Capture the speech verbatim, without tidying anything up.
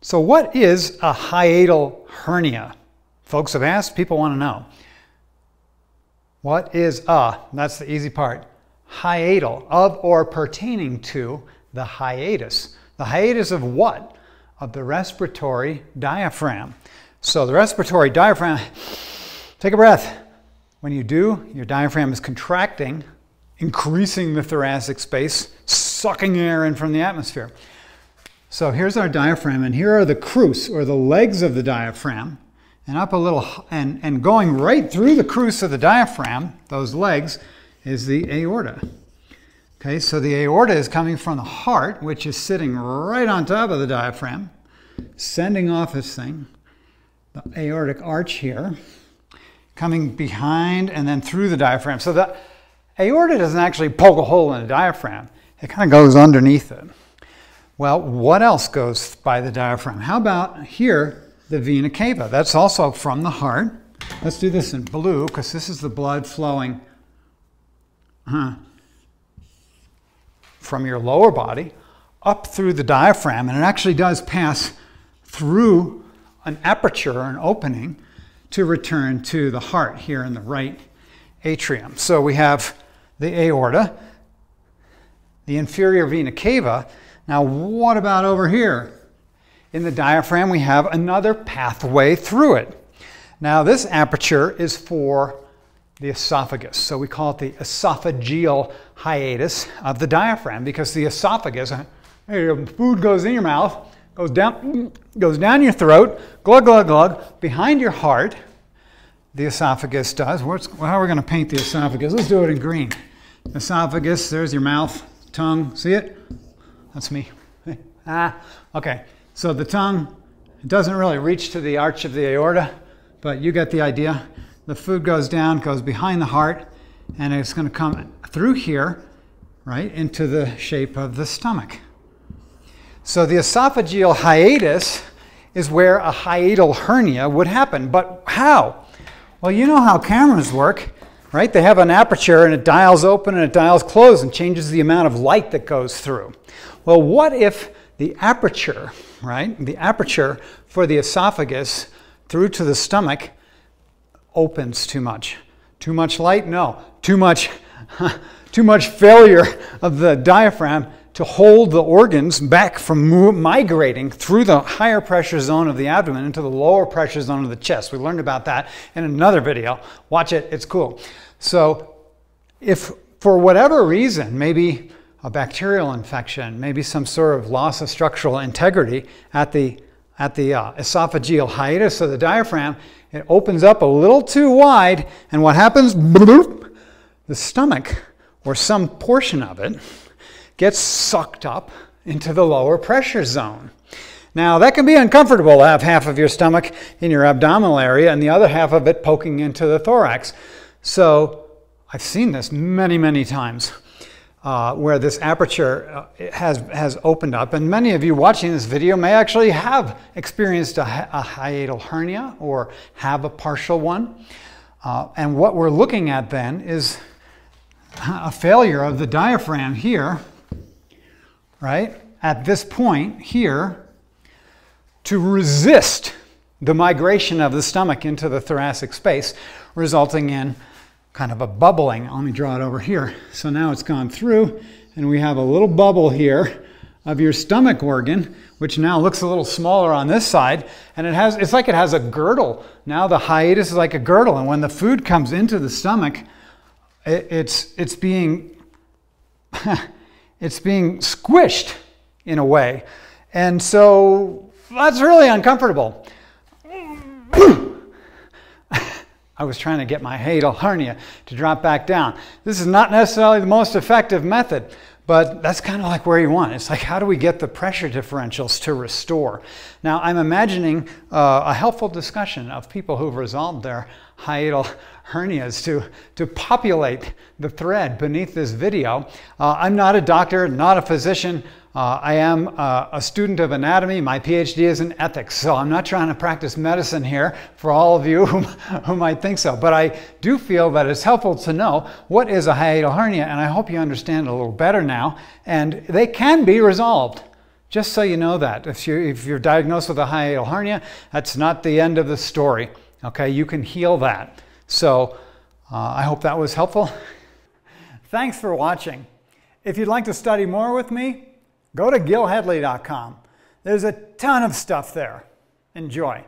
So what is a hiatal hernia? Folks have asked, people want to know. What is a, that's the easy part, hiatal, of or pertaining to the hiatus. The hiatus of what? Of the respiratory diaphragm. So the respiratory diaphragm, take a breath. When you do, your diaphragm is contracting, increasing the thoracic space, sucking air in from the atmosphere. So here's our diaphragm, and here are the crus, or the legs of the diaphragm, and up a little, and, and going right through the crus of the diaphragm, those legs, is the aorta. Okay, so the aorta is coming from the heart, which is sitting right on top of the diaphragm, sending off this thing, the aortic arch here, coming behind and then through the diaphragm. So the aorta doesn't actually poke a hole in the diaphragm. It kind of goes underneath it. Well, what else goes by the diaphragm? How about here, the vena cava? That's also from the heart. Let's do this in blue, because this is the blood flowing huh, from your lower body up through the diaphragm, and it actually does pass through an aperture, an opening, to return to the heart here in the right atrium. So we have the aorta, the inferior vena cava. Now what about over here? In the diaphragm we have another pathway through it. Now this aperture is for the esophagus. So we call it the esophageal hiatus of the diaphragm, because the esophagus, food goes in your mouth, goes down, goes down your throat, glug, glug, glug, behind your heart, the esophagus does. What's, how are we going to paint the esophagus? Let's do it in green. Esophagus, there's your mouth, tongue, see it? That's me. Ah, okay. So the tongue doesn't really reach to the arch of the aorta, but you get the idea. The food goes down, goes behind the heart, and it's going to come through here, right, into the shape of the stomach. So the esophageal hiatus is where a hiatal hernia would happen. But how? Well, you know how cameras work, right? They have an aperture, and it dials open and it dials close and changes the amount of light that goes through. Well, what if the aperture, right, the aperture for the esophagus through to the stomach opens too much? Too much light? No. Too much, too much failure of the diaphragm to hold the organs back from migrating through the higher pressure zone of the abdomen into the lower pressure zone of the chest. We learned about that in another video. Watch it, it's cool. So if for whatever reason, maybe a bacterial infection, maybe some sort of loss of structural integrity at the, at the uh, esophageal hiatus of the diaphragm, it opens up a little too wide, and what happens? Bloop, the stomach, or some portion of it, gets sucked up into the lower pressure zone. Now that can be uncomfortable to have half of your stomach in your abdominal area and the other half of it poking into the thorax. So I've seen this many, many times uh, where this aperture uh, has, has opened up, and many of you watching this video may actually have experienced a, a hiatal hernia or have a partial one. Uh, and what we're looking at then is a failure of the diaphragm here, right, at this point here, to resist the migration of the stomach into the thoracic space, resulting in kind of a bubbling. Let me draw it over here. So now it's gone through, and we have a little bubble here of your stomach organ, which now looks a little smaller on this side, and it has, it's like it has a girdle. Now the hiatus is like a girdle, and when the food comes into the stomach, it, it's, it's being... it's being squished in a way, and so that's really uncomfortable. I was trying to get my hiatal hernia to drop back down. This is not necessarily the most effective method, but that's kind of like where you want. It's like, how do we get the pressure differentials to restore? Now I'm imagining uh, a helpful discussion of people who've resolved their hiatal hernias to, to populate the thread beneath this video. Uh, I'm not a doctor, not a physician. Uh, I am uh, a student of anatomy. My PhD is in ethics, so I'm not trying to practice medicine here for all of you who, who might think so. But I do feel that it's helpful to know what is a hiatal hernia, and I hope you understand a little better now. And they can be resolved. Just so you know that. If you're, if you're diagnosed with a hiatal hernia, that's not the end of the story. Okay, you can heal that. So uh, I hope that was helpful. Thanks for watching. If you'd like to study more with me, go to gil hedley dot com. There's a ton of stuff there. Enjoy.